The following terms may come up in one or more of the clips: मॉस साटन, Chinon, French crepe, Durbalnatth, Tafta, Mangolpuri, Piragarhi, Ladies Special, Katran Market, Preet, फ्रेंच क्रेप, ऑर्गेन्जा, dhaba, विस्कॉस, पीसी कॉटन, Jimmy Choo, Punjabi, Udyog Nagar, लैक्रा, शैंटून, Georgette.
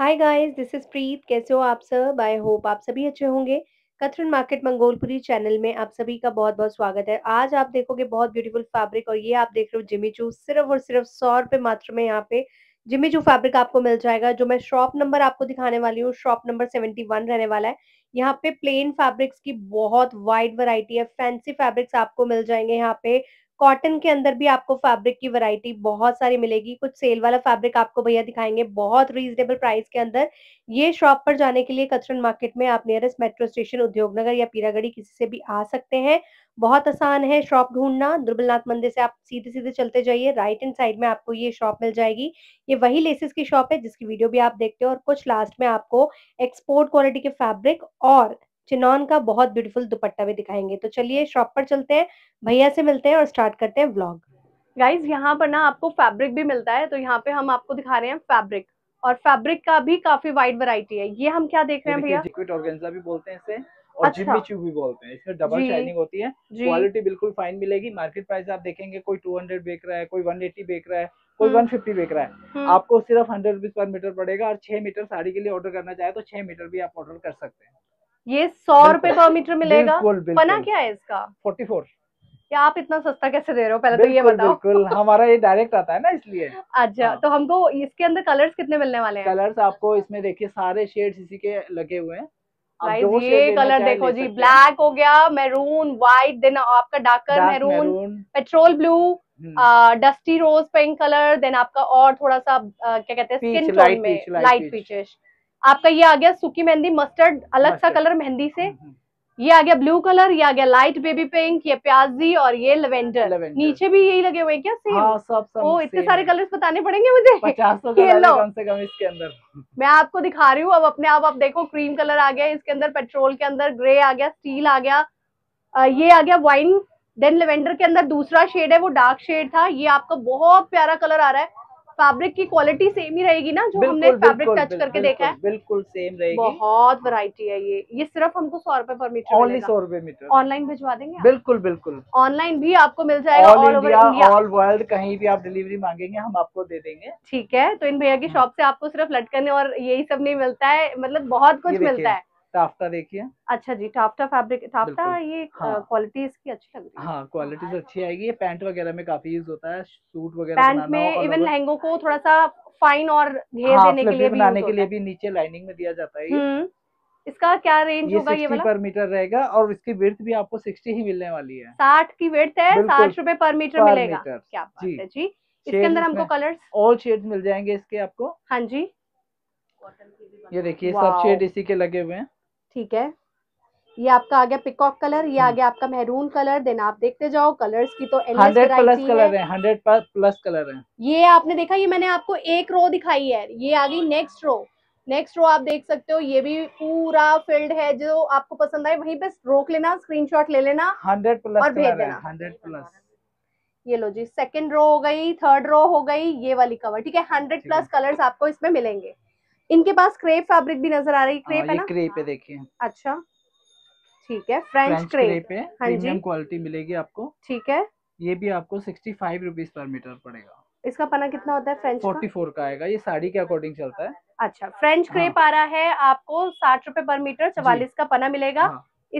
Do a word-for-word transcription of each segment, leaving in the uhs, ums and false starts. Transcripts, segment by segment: Hi guys, this is Preet. कैसे हो आप सब? आई होप आप सभी अच्छे होंगे। कतरन मार्केट मंगोलपुरी चैनल में आप सभी का बहुत बहुत स्वागत है। आज आप देखोगे बहुत ब्यूटीफुल फैब्रिक, और ये आप देख रहे हो जिमी चू। सिर्फ और सिर्फ सौ रुपये मात्र में यहाँ पे जिमी चू फैब्रिक आपको मिल जाएगा। जो मैं शॉप नंबर आपको दिखाने वाली हूँ, शॉप नंबर सेवेंटी वन रहने वाला है। यहाँ पे प्लेन फैब्रिक्स की बहुत वाइड वैरायटी है, फैंसी फैब्रिक्स आपको मिल जाएंगे। यहाँ पे कॉटन के अंदर भी आपको फैब्रिक की वैरायटी बहुत सारी मिलेगी। कुछ सेल वाला फैब्रिक आपको भैया दिखाएंगे बहुत रीजनेबल प्राइस के अंदर। ये शॉप पर जाने के लिए कतरन मार्केट में आप नियरेस्ट मेट्रो स्टेशन उद्योग नगर या पीरागढ़ी किसी से भी आ सकते हैं। बहुत आसान है शॉप ढूंढना। दुर्बलनाथ मंदिर से आप सीधे सीधे चलते जाइए, राइट हैंड साइड में आपको ये शॉप मिल जाएगी। ये वही लेसेस की शॉप है जिसकी वीडियो भी आप देखते हो, और कुछ लास्ट में आपको एक्सपोर्ट क्वालिटी के फैब्रिक और चिनॉन का बहुत ब्यूटीफुल दुपट्टा भी दिखाएंगे। तो चलिए शॉप पर चलते हैं, भैया से मिलते हैं और स्टार्ट करते हैं व्लॉग। गाइज, यहाँ पर ना आपको फैब्रिक भी मिलता है, तो यहाँ पे हम आपको दिखा रहे हैं फैब्रिक, और फैब्रिक का भी काफी वाइड वैरायटी है। ये हम क्या देख रहे हैं भैया? लिक्विड ऑर्गेन्जा भी बोलते हैं इसे, और अच्छा। जिमी चू भी बोलते हैं। इसमें डबल शाइनिंग होती है, क्वालिटी बिल्कुल फाइन मिलेगी। मार्केट प्राइस आप देखेंगे कोई टू हंड्रेड बेच रहा है, कोई वन एटी बेच रहा है, कोई वन फिफ्टी बेच रहा है। आपको सिर्फ हंड्रेड रुपीज पर मीटर पड़ेगा, और छह मीटर साड़ी के लिए ऑर्डर करना चाहे तो छह मीटर भी आप ऑर्डर कर सकते हैं। ये सौ रुपए पर मीटर मिलेगा। बिल्कुल, बिल्कुल। पना क्या है इसका? Forty four. या आप इतना सस्ता कैसे दे रहे हो, पहले तो ये बताओ। बिल्कुल, हमारा ये डायरेक्ट आता है ना, इसलिए। अच्छा, हाँ। तो हमको इसके अंदर कलर्स कितने मिलने वाले हैं? कलर्स आपको इसमें देखिए सारे शेड्स इसी के लगे हुए हैं। गाइस, ये कलर देखो जी, ब्लैक हो गया, मैरून, व्हाइट, देन आपका darker maroon, petrol blue, dusty rose pink colour, then आपका और थोड़ा सा क्या कहते हैं स्किन टोन में लाइट पीचिश। आपका ये आ गया सूखी मेहंदी मस्टर्ड, अलग सा कलर मेहंदी से। ये आ गया ब्लू कलर, ये आ गया लाइट बेबी पिंक, ये प्याजी, और ये लेवेंडर। नीचे भी यही लगे हुए क्या? सेम। हाँ, सब सब ओ, इतने सारे कलर्स बताने पड़ेंगे मुझे? पचासों कलर कम से कम इसके अंदर। मैं आपको दिखा रही हूँ अब अपने आप। आप देखो क्रीम कलर आ गया इसके अंदर, पेट्रोल के अंदर ग्रे आ गया, स्टील आ गया, ये आ गया वाइन, देन लेवेंडर के अंदर दूसरा शेड है, वो डार्क शेड था। ये आपका बहुत प्यारा कलर आ रहा है। फैब्रिक की क्वालिटी सेम ही रहेगी ना, जो हमने फैब्रिक टच करके देखा है, बिल्कुल सेम रहेगी। बहुत वैरायटी है ये। ये सिर्फ हमको सौ रुपए पर मीटर, ओनली सौ रुपए मीटर। ऑनलाइन भिजवा देंगे? बिल्कुल बिल्कुल, ऑनलाइन भी आपको मिल जाएगा। All over India, all world, कहीं भी आप डिलीवरी मांगेंगे हम आपको दे देंगे। ठीक है, तो इन भैया की शॉप से आपको सिर्फ लटकने और यही सब नहीं मिलता है, मतलब बहुत कुछ मिलता है। टाफ्टा देखिए। अच्छा जी, टाफ्टा फैब्रिक, टाफ्टा ये क्वालिटी इसकी अच्छी लग रही है। हाँ, क्वालिटी अच्छी आएगी। ये पैंट वगैरह में काफी यूज होता है, सूट वगैरह पैंट में, इवन लहंगों को थोड़ा सा फाइन और घेर देने के लिए बनाने के लिए भी नीचे लाइनिंग में दिया जाता है। इसका क्या रेंज होगा? ये वाला पर मीटर रहेगा, और इसकी विड्थ भी आपको सिक्सटी ही मिलने वाली है। साठ की विड्थ है, साठ रुपए पर मीटर मिलेगा। क्या बात है जी। इसके अंदर हमको कलर्स ऑल शेड मिल जाएंगे इसके आपको। हाँ जी, ये देखिए सब शेड इसी के लगे हुए हैं। ठीक है, ये आपका आ गया पिकॉक कलर, ये आ गया आपका मेहरून कलर, देन आप देखते जाओ कलर्स की तो एंडलेस वैरायटी है। हंड्रेड प्लस कलर है। ये आपने देखा, ये मैंने आपको एक रो दिखाई है, ये आ गई नेक्स्ट रो। नेक्स्ट रो आप देख सकते हो, ये भी पूरा फील्ड है। जो आपको पसंद आए वहीं पे रोक लेना, स्क्रीनशॉट ले लेना, हंड्रेड प्लस और भेज देना। हंड्रेड प्लस, ये लो जी, सेकेंड रो हो गई, थर्ड रो हो गई, ये वाली कवर। ठीक है, हंड्रेड प्लस कलर्स आपको इसमें मिलेंगे। इनके पास क्रेप फैब्रिक भी नजर आ रही है। क्रेप है ना? क्रेप है, देखिए। अच्छा, ठीक है, फ्रेंच क्रेप है, प्रीमियम क्वालिटी मिलेगी आपको। ठीक है, ये भी आपको sixty five rupees per metre पड़ेगा। इसका पना कितना होता है फ्रेंच? फोर्टी फोर का आएगा, ये साड़ी के अकॉर्डिंग चलता है। अच्छा, फ्रेंच क्रेप आ रहा है आपको साठ रुपए पर मीटर, चवालीस का पना मिलेगा।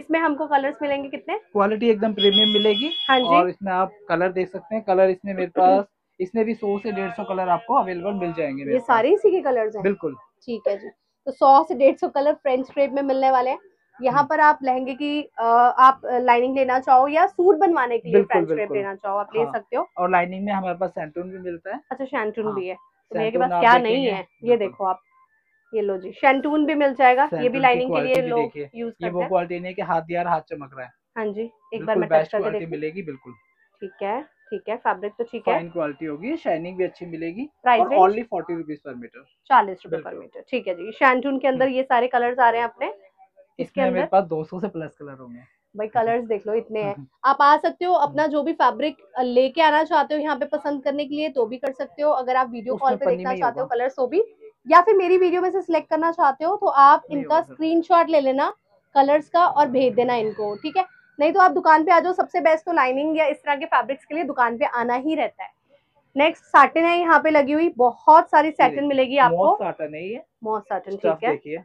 इसमें हमको कलर्स मिलेंगे कितने? क्वालिटी एकदम प्रीमियम मिलेगी। हाँ जी, और इसमें आप कलर देख सकते हैं। कलर इसमें मेरे पास, इसमें भी सौ से डेढ़ सौ कलर आपको अवेलेबल मिल जाएंगे। ये सारे इसी के कलर्स हैं? बिल्कुल। ठीक है जी, तो सौ से डेढ़ सौ कलर फ्रेंच क्रेप में मिलने वाले हैं। यहाँ पर आप लहंगे की आप लाइनिंग लेना चाहो या सूट बनवाने के लिए फ्रेंच क्रेप लेना चाहो आप ले सकते हो। और लाइनिंग में हमारे पास शैंटून भी मिलता है। अच्छा, शैंटून भी है, तो मेरे पास क्या नहीं है। ये देखो आप, ये लो जी, शैंटून भी मिल जाएगा। ये भी लाइनिंग के लिए लोग यूज करते हैं। वो क्वालिटी नहीं कि हाथ यार हाथ चमक रहा है। हाँ जी, एक बार मैं टेस्ट करके देखूं। मिलेगी बिल्कुल। ठीक है, ठीक है, फैब्रिक तो ठीक है, फाइन क्वालिटी होगी, शाइनिंग भी अच्छी मिलेगी। Price only forty rupees per metre, चालीस रुपए पर मीटर। ठीक है जी, शैंटून के अंदर ये सारे कलर्स आ रहे हैं अपने। इसके अंदर मेरे पास दो सौ से प्लस कलर होंगे। भाई कलर्स देख लो, इतने हैं। आप आ सकते हो अपना जो भी फैब्रिक लेके आना चाहते हो यहाँ पे पसंद करने के लिए, तो भी कर सकते हो। अगर आप वीडियो कॉल पे देखना चाहते हो कलर्स, तो भी, या फिर मेरी वीडियो में से सिलेक्ट करना चाहते हो, तो आप इनका स्क्रीनशॉट ले लेना कलर्स का और भेज देना इनको। ठीक है, नहीं तो आप दुकान पे आ जाओ। सबसे बेस्ट तो लाइनिंग या इस तरह के फैब्रिक्स के लिए दुकान पे आना ही रहता है। नेक्स्ट साटन है यहाँ पे लगी हुई, बहुत सारी साटन मिलेगी आपको। साटन है ये, मॉस साटन, ठीक है,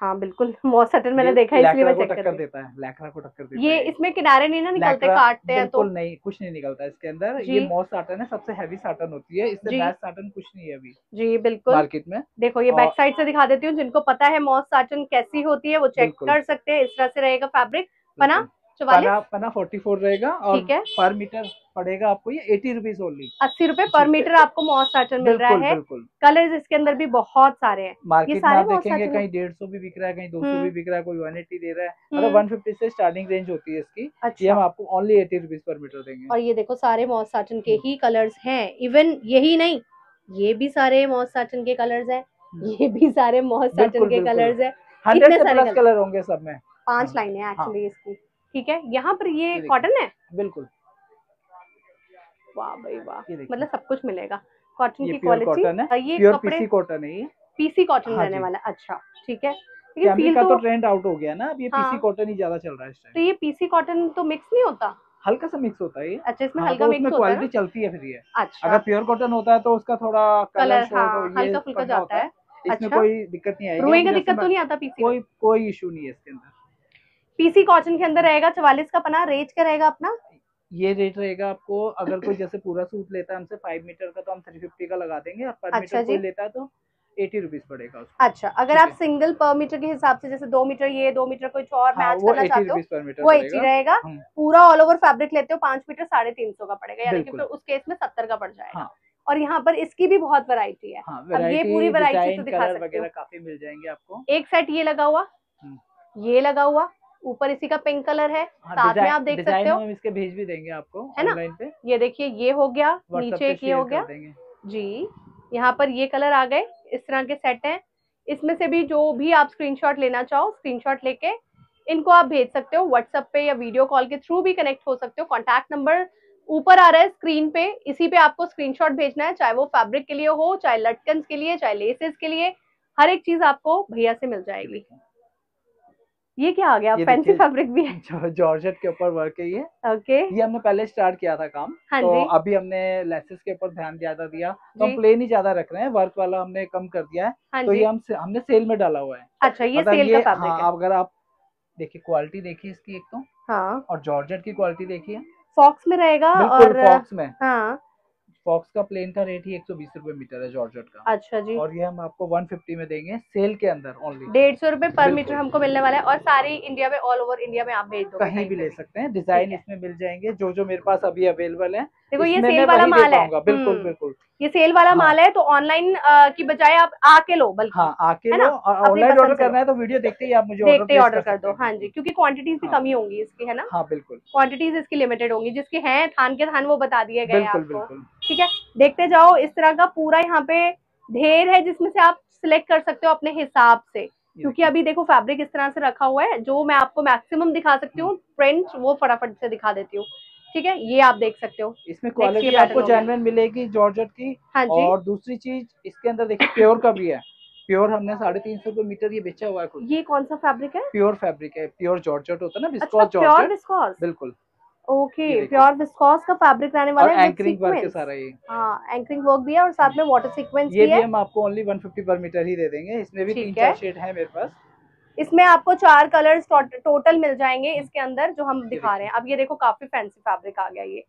हाँ बिल्कुल मॉस साटन मैंने देखा है इसलिए मैं चेक कर देता है। लैक्रा को टक्कर देता है ये, इसमें किनारे नहीं ना निकलते, काटते हैं तो नहीं, कुछ नहीं निकलता इसके अंदर। ये मॉस साटन है, सबसे हैवी साटन होती है, इससे बेस्ट साटन कुछ नहीं है अभी जी बिल्कुल मार्केट में। देखो ये बैक साइड से दिखा देती हूँ, जिनको पता है मॉस साटन कैसी होती है वो चेक कर सकते हैं। इस तरह से रहेगा फैब्रिक, बना पना, पना चौवालीस रहेगा और पर मीटर पड़ेगा आपको ये अस्सी रुपीस ओनली, अस्सी रुपए पर मीटर आपको मॉस साटन मिल रहा है। कलर्स इसके अंदर भी बहुत सारे हैं, मार्केट में देखेंगे कहीं डेढ़ सौ भी बिक रहा है, कहीं दो सौ भी बिक रहा है, कोई एक सौ अस्सी दे रहा है, मतलब वन फिफ्टी से स्टार्टिंग रेंज होती है इसकी। ये हम आपको ओनली अस्सी रुपीस पर मीटर देंगे। और ये देखो सारे मॉस साटन के ही कलर्स हैं, इवन यही नहीं ये भी सारे मॉस साटन के कलर्स है, ये भी सारे मॉस साटन के कलर्स है, हंड्रेड प्लस कलर होंगे सब में, पांच लाइन है एक्चुअली इसकी, ठीक है। यहाँ पर ये कॉटन है बिल्कुल, वाह भाई वाह, मतलब सब कुछ मिलेगा। कॉटन की क्वालिटी है, ये प्योर पीसी कॉटन है, ये पीसी कॉटन रहने वाला, अच्छा ठीक है। लेकिन फील का तो ट्रेंड आउट हो गया ना, अब ये पीसी कॉटन ही ज्यादा चल रहा है इस टाइम। तो ये पीसी कॉटन तो मिक्स नहीं होता, हल्का सा मिक्स होता है ये, अच्छा इसमें हल्का मिक्स होता है, क्वालिटी चलती है फिर ये। अच्छा अगर प्योर कॉटन होता है तो उसका थोड़ा कलर हल्का फुल्का जाता है, इसमें कोई दिक्कत नहीं आएगी, रोएगा दिक्कत तो नहीं आता, पीसी कोई कोई इशू नहीं है इसके अंदर। पीसी कॉटन के अंदर रहेगा चवालीस का पना, रेट क्या रहेगा अपना? ये रेट रहेगा आपको, अगर कोई जैसे पूरा सूट लेता है हमसे पाँच मीटर का तो हम थ्री फिफ्टी का लगा देंगे, और पर मीटर कोई लेता है तो एटी रुपीस पड़ेगा उसको। अच्छा अगर आप सिंगल पर मीटर के हिसाब से जैसे दो मीटर ये दो मीटर कुछ और मैच करना चाहते हो वो एटी रहेगा। पूरा ऑल ओवर फैब्रिक लेते हो पांच मीटर साढ़े तीन सौ का पड़ेगा, यानी कि उस केस में सत्तर का पड़ जाएगा। और यहाँ पर इसकी भी बहुत वैरायटी है, अब ये पूरी वैरायटी तो दिखा सकते हो, काफी मिल जाएंगे आपको। एक सेट ये लगा हुआ, ये लगा हुआ, ऊपर इसी का पिंक कलर है, साथ में आप देख सकते हो, इसके भेज भी देंगे आपको है ना पे। ये देखिए ये हो गया, नीचे एक ये हो गया जी, यहाँ पर ये कलर आ गए, इस तरह के सेट हैं। इसमें से भी जो भी आप स्क्रीनशॉट लेना चाहो स्क्रीनशॉट लेके इनको आप भेज सकते हो, व्हाट्सएप पे या वीडियो कॉल के थ्रू भी कनेक्ट हो सकते हो। कॉन्टैक्ट नंबर ऊपर आ रहा है स्क्रीन पे, इसी पे आपको स्क्रीनशॉट भेजना है, चाहे वो फैब्रिक के लिए हो, चाहे लटकन के लिए, चाहे लेसेस के लिए, हर एक चीज आपको भैया से मिल जाएगी। ये क्या आ गया, फैंसी फैब्रिक भी है, जॉर्जेट के ऊपर वर्क है ये। ओके ये हमने पहले स्टार्ट किया था काम, हाँ तो अभी हमने लेसेस के ऊपर ध्यान ज्यादा दिया, तो हम प्लेन ही ज्यादा रख रहे हैं, वर्क वाला हमने कम कर दिया है, हाँ तो ये हम हमने सेल में डाला हुआ है। अच्छा ये सेल ये, का फैब्रिक हाँ, है। अगर आप देखिए क्वालिटी देखिए इसकी एक तो, हाँ और जॉर्जेट की क्वालिटी देखिए, फॉक्स में रहेगा और फॉक्स में, हाँ फॉक्स का प्लेन का रेट ही एक सौ बीस रूपए मीटर है जॉर्जेट का। अच्छा जी, और ये हम आपको वन फिफ्टी में देंगे सेल के अंदर ओनली, डेढ़ सौ रूपये पर मीटर हमको मिलने वाला है। और सारी इंडिया में, ऑल ओवर इंडिया में आप भेज दो, कहीं भी ले सकते हैं। डिजाइन इसमें मिल जाएंगे जो जो मेरे पास अभी अवेलेबल है। देखो ये सेल वाला माल है, बिल्कुल बिल्कुल ये सेल वाला माल है, तो ऑनलाइन की बजाय आप आके लो, बल्कि हाँ आके लो, और ऑनलाइन ऑर्डर करना है तो वीडियो देखते ही आप मुझे देखते ही ऑर्डर कर दो, हाँ जी, क्योंकि क्वांटिटीज भी कमी होंगी इसकी है ना, हाँ बिल्कुल क्वांटिटीज इसकी लिमिटेड होंगी, जिसके हैं थान के थान वो बता दिए गए आपको, ठीक है। देखते जाओ, इस तरह का पूरा यहाँ पे ढेर है जिसमें से आप सिलेक्ट कर सकते हो अपने हिसाब से, क्योंकि अभी देखो फैब्रिक इस तरह से रखा हुआ है, जो मैं आपको मैक्सिमम दिखा सकती हूँ ट्रेंड वो फटाफट से दिखा देती हूँ, ठीक है। ये आप देख सकते हो, इसमें क्वालिटी आपको जेन्युइन मिलेगी जॉर्जेट की, हाँ जी। और दूसरी चीज इसके अंदर देखिए प्योर का भी है, प्योर हमने साढ़े तीन सौ रुपए मीटर ये बेचा हुआ है। ये कौन सा फैब्रिक है? प्योर फैब्रिक है, प्योर जॉर्जेट होता है ना, विस्कॉस जॉर्जेट, बिल्कुल ओके, प्योर विस्कॉस का फैब्रिक रहने वाला है, एंकरिंग वर्क है सारा ये, हाँ एंकरिंग वर्क भी है और साथ में वाटर सीक्वेंस भी है। ये भी हम आपको only one fifty per metre ही दे देंगे। इसमें भी तीन चार शेड है मेरे पास, इसमें आपको चार कलर्स टोटल मिल जाएंगे इसके अंदर जो हम दिखा रहे हैं। अब ये देखो काफी फैंसी फैब्रिक आ गया, ये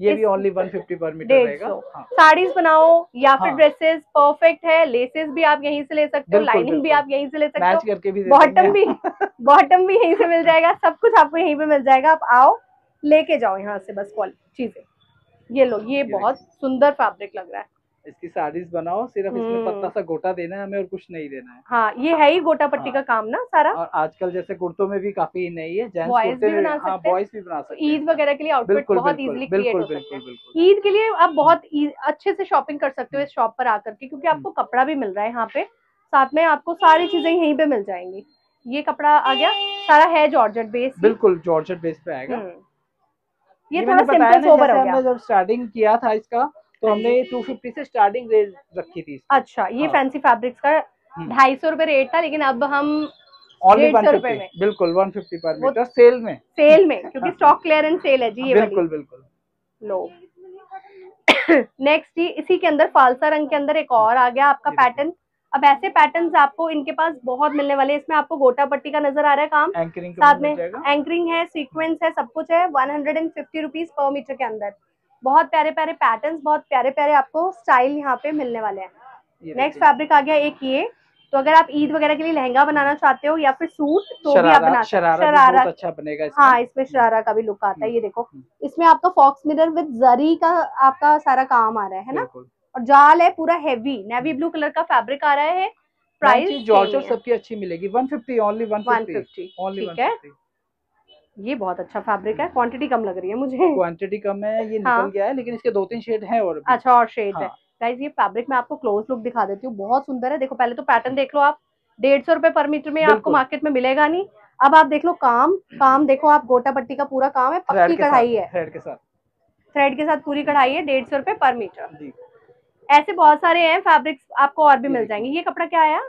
ये भी only one fifty per metre रहेगा। हाँ। साड़ीज बनाओ या फिर हाँ। ड्रेसेस परफेक्ट है, लेसेस भी आप यहीं से ले सकते हो, लाइनिंग भी आप यहीं से ले सकते हो, मैच करके भी, बॉटम भी बॉटम भी यहीं से मिल जाएगा, सब कुछ आपको यहीं पे मिल जाएगा। आप आओ लेके जाओ यहाँ से बस क्वालिटी चीजें। ये लो, ये बहुत सुंदर फैब्रिक लग रहा है, इसकी साड़ीज बनाओ, सिर्फ इसमें पत्ता सा गोटा देना है हमें और कुछ नहीं देना है। हाँ ये है ही गोटा पट्टी हाँ। का काम ना सारा। और आजकल जैसे कुर्तों में भी काफी नई है, बॉयज भी बना हाँ, सकते हैं, ईद वगैरह के लिए आउटफिट बहुत इजीली क्रिएट हो सकते हैं। ईद के लिए आप बहुत अच्छे से शॉपिंग कर सकते हो इस शॉप पर आकर के, क्योंकि आपको कपड़ा भी मिल रहा है यहाँ पे, साथ में आपको सारी चीजें यहीं पे मिल जाएंगी। ये कपड़ा आ गया सारा है जॉर्जेट बेस, बिल्कुल जॉर्जेट बेस पे आएगा ये, थोड़ा सिंपल सोबर हो गया। जब स्टार्टिंग किया था इसका तो हमने दो सौ पचास से स्टार्टिंग रेट रखी थी। अच्छा ये हाँ। फैंसी फैब्रिक्स का ढाई सौ रूपये रेट था, लेकिन अब हम डेढ़ सौ रूपये में, बिल्कुल एक सौ पचास पर मीटर सेल में, सेल में क्योंकि स्टॉक क्लियरेंस सेल है जी ये, बिल्कुल बिल्कुल। लो नेक्स्ट ये इसी के अंदर फालसा रंग के अंदर एक और आ गया आपका पैटर्न। अब ऐसे पैटर्न्स आपको इनके पास बहुत मिलने वाले हैं। इसमें आपको गोटा पट्टी का नजर आ रहा है काम, एंकरिंग साथ में एंकरिंग है, सीक्वेंस है, सब कुछ है। One hundred and fifty rupees per metre के अंदर बहुत प्यारे प्यारे पैटर्न्स, बहुत प्यारे प्यारे आपको स्टाइल यहाँ पे मिलने वाले हैं। नेक्स्ट फैब्रिक आ गया एक ये, तो अगर आप ईद वगैरह के लिए लहंगा बनाना चाहते हो या फिर सूट तो भी आप बना सकते हो। शरारा अच्छा बनेगा इसमें। हाँ, इसमें शरारा का भी लुक आता है। ये देखो इसमें आपका फॉक्स मिरर विद जरी का आपका सारा काम आ रहा है ना, और जाल है पूरा हैवी नेवी ब्लू कलर का फैब्रिक आ रहा है। प्राइस जॉर्जेट सबकी अच्छी मिलेगी one fifty, only one fifty, only one fifty. ये बहुत अच्छा फैब्रिक है, क्वांटिटी कम लग रही है मुझे, क्वांटिटी कम है ये निकल गया है, लेकिन इसके दो तीन शेड है और अच्छा और शेड है। गाइस ये फैब्रिक मैं आपको क्लोज लुक दिखा देती हूँ, बहुत सुंदर है। देखो पहले तो पैटर्न देख लो आप, डेढ़ सौ रुपए पर मीटर में आपको मार्केट में मिलेगा नहीं। अब आप देख लो काम, काम देखो आप, गोटा पट्टी का पूरा काम है, पक्की कढ़ाई है, थ्रेड के साथ, थ्रेड के साथ पूरी कढ़ाई है। डेढ़ सौ रुपए पर मीटर। ऐसे बहुत सारे हैं फैब्रिक्स आपको और भी मिल जाएंगे। ये कपड़ा क्या आया,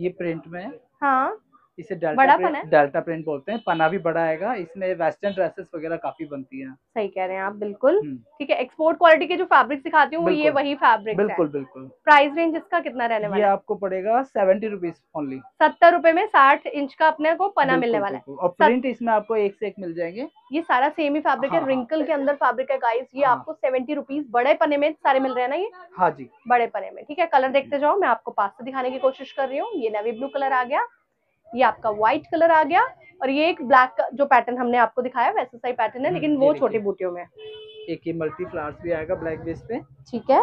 ये प्रिंट में, हाँ इसे डेल्टा प्रिंट, डेल्टा प्रिंट बोलते हैं, पना भी बड़ा आएगा इसमें। वेस्टर्न ड्रेसेस वगैरह काफी बनती हैं। सही कह रहे हैं आप, बिल्कुल ठीक है। एक्सपोर्ट क्वालिटी के जो फैब्रिक दिखाती हूँ ये वही फैब्रिक है। बिल्कुल बिल्कुल। प्राइस रेंज इसका कितना रहने वाला है? ये आपको पड़ेगा सेवेंटी रुपीज ओनली। सत्तर रूपए में साठ इंच का अपने को पना मिलने वाला है, और प्रिंट इसमें आपको एक से एक मिल जाएंगे। ये सारा सेम ही फैब्रिक है, रिंकल के अंदर फैब्रिक है। गाइस ये आपको सेवेंटी रुपीज बड़े पने में सारे मिल रहे हैं ना ये। हाँ जी, बड़े पने में। ठीक है, कलर देखते जाओ, मैं आपको पास से दिखाने की कोशिश कर रही हूँ। ये नेवी ब्लू कलर आ गया, ये आपका व्हाइट कलर आ गया, और ये एक ब्लैक जो पैटर्न हमने आपको दिखाया वैसा सही पैटर्न है, लेकिन वो छोटी बूटियों में। एक ये मल्टी फ्लावर्स भी आएगा ब्लैक बेस पे। ठीक है,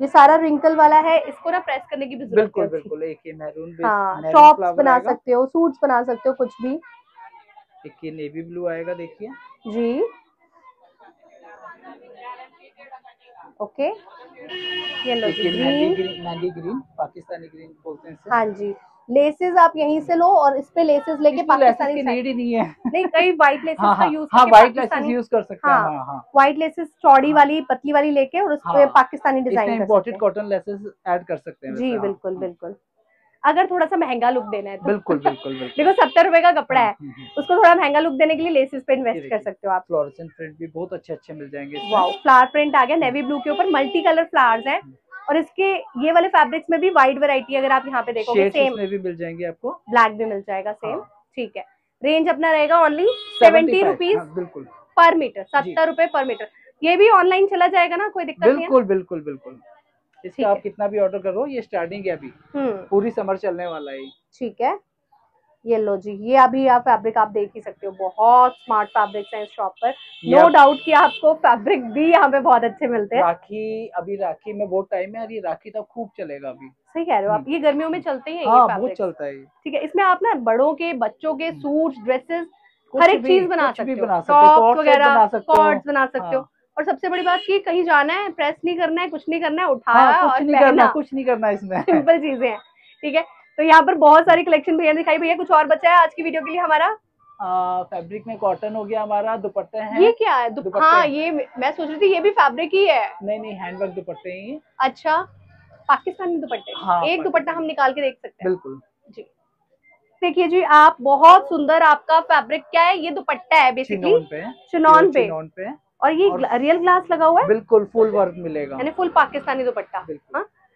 ये सारा रिंकल वाला है, इसको ना प्रेस करने की भी जरूरत है। बिल्कुल बिल्कुल। एक ये मैरून बेस, हाँ टॉप्स बना सकते हो, सूट्स बना सकते हो, कुछ भी। एक ये नेवी ब्लू आएगा, देखिए जी। Okay, yellow green, mehndi green, Pakistani green बोलते हैं। हाँ जी, लेसेस आप यहीं से लो, और इस पे लेसेस लेके पाकिस्तानी नीड ही नहीं है। नहीं, कई व्हाइट लेसेस का यूज, हाँ व्हाइट लेसेस यूज कर सकते हैं। हां हां, व्हाइट लेसेस चौड़ी वाली पतली वाली लेके, और उस पे पाकिस्तानी डिजाइन कर सकते हैं। इंपोर्टेड कॉटन लेसेस ऐड कर सकते हैं जी। बिल्कुल बिल्कुल, अगर थोड़ा सा महंगा लुक देना है तो। बिल्कुल बिल्कुल। देखो सत्तर रुपए का कपड़ा है, उसको थोड़ा महंगा लुक देने के लिए लेसेस पे इन्वेस्ट कर सकते हो आप। फ्लोरेसेंट प्रिंट भी बहुत अच्छे अच्छे मिल जाएंगे। वाओ, फ्लावर प्रिंट आ गया नेवी ब्लू के ऊपर, मल्टी कलर फ्लावर्स हैं, और इसके ये वाले फैब्रिक्स में भी वाइड वैरायटी। अगर आप यहाँ पे देखोगे सेम में भी मिल जाएंगे आपको, ब्लैक भी मिल जाएगा सेम। ठीक है, रेंज अपना रहेगा only seventy rupees per metre, सत्तर रुपए पर मीटर। ये भी ऑनलाइन चला जाएगा ना, कोई दिक्कत नहीं है। बिल्कुल बिल्कुल बिल्कुल, इसका आप कितना भी ऑर्डर करो, ये स्टार्टिंग है अभी, पूरी समर चलने वाला है। ठीक है, ये लो जी, ये अभी आप फैब्रिक आप देख ही सकते हो, बहुत स्मार्ट फैब्रिक्स हैं इस शॉप पर। नो डाउट कि आपको फैब्रिक भी यहाँ पे बहुत अच्छे मिलते हैं। राखी, अभी राखी में बहुत टाइम है, और ये राखी तक खूब चलेगा अभी। सही कह रहे हो आप, ये गर्मियों में चलते ही है। हाँ, ये बहुत चलता है। ठीक है, इसमें आप ना बड़ों के, बच्चों के सूट, ड्रेसेस, हर एक चीज बना सकते हो, टॉप्स वगैरह, स्कर्ट्स बना सकते हो। और सबसे बड़ी बात कि कहीं जाना है, प्रेस नहीं करना है, कुछ नहीं करना है, उठाया और पहना, कुछ नहीं करना है, इसमें सिंपल चीजें हैं। ठीक है, तो यहाँ पर बहुत सारी कलेक्शन भैया दिखाई। भैया कुछ और बचा है आज की वीडियो के लिए हमारा? फैब्रिक में कॉटन हो गया हमारा, दुपट्टे हैं। ये क्या है? दुप... हाँ, ये मैं सोच रही थी ये भी फैब्रिक ही है। नहीं नहीं, हैंडवर्क दुपट्टे ही। अच्छा, पाकिस्तानी दुपट्टे। हाँ, एक दुपट्टा हम निकाल के देख सकते हैं। बिल्कुल जी, देखिए जी आप, बहुत सुंदर आपका फैब्रिक क्या है, ये दुपट्टा है बेसिकली चिनॉन पे, पे और ये रियल ग्लास लगा हुआ है। बिल्कुल फुल वर्क मिलेगा, यानी फुल पाकिस्तानी दुपट्टा।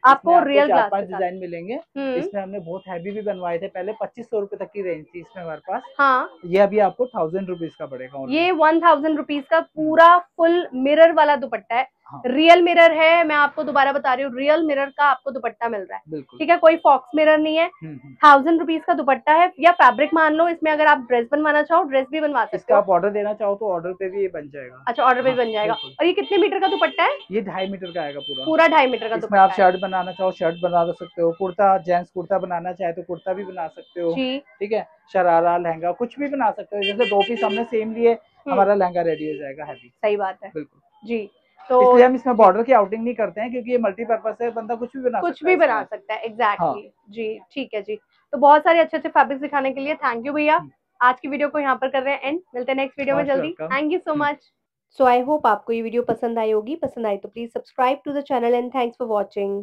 आपको रियल ग्लास डिजाइन मिलेंगे। इसमें हमने बहुत हैवी भी बनवाए थे पहले, पच्चीस सौ रूपए तक की रेंज थी इसमें हमारे पास। हाँ, ये अभी आपको थाउजेंड रुपीज का पड़ेगा। ये वन थाउजेंड रुपीज का पूरा फुल मिरर वाला दुपट्टा है। हाँ, रियल मिरर है, मैं आपको दोबारा बता रही हूँ, रियल मिरर का आपको दुपट्टा मिल रहा है। बिल्कुल ठीक है, कोई फॉक्स मिरर नहीं है। थाउजेंड रुपीज का दुपट्टा है, या फैब्रिक मान लो। इसमें अगर आप ड्रेस बनवाना चाहो, ड्रेस भी बनवा सकते हो। आप ऑर्डर देना चाहो तो ऑर्डर पे भी ये बन जाएगा। अच्छा, ऑर्डर पे बन जाएगा। और ये कितने मीटर का दुपट्टा है? ये ढाई मीटर का आएगा पूरा, पूरा ढाई मीटर का दुपट्टा। आप शर्ट बनाना चाहो शर्ट बना सकते हो, कुर्ता, जेंट्स कुर्ता बनाना चाहे तो कुर्ता भी बना सकते हो। ठीक है, शरारा, लहंगा, कुछ भी बना सकते हो। जैसे दो पीस हमने सेम लिए, हमारा लहंगा रेडी हो जाएगा। सही बात है, बिल्कुल जी। तो इसलिए हम इसमें बॉर्डर की आउटिंग नहीं करते हैं, क्योंकि ये मल्टीपर्पस है, बंदा कुछ भी बना कुछ भी बना सकता है। एग्जैक्टली। हाँ। जी ठीक है जी, तो बहुत सारे अच्छे अच्छे फैब्रिक्स दिखाने के लिए थैंक यू भैया। आज की वीडियो को यहाँ पर कर रहे हैं एंड, मिलते हैं नेक्स्ट वीडियो में जल्दी। Thank you so much. So I hope आपको ये वीडियो पसंद आई होगी। पसंद आई तो please subscribe to the channel and thanks for watching.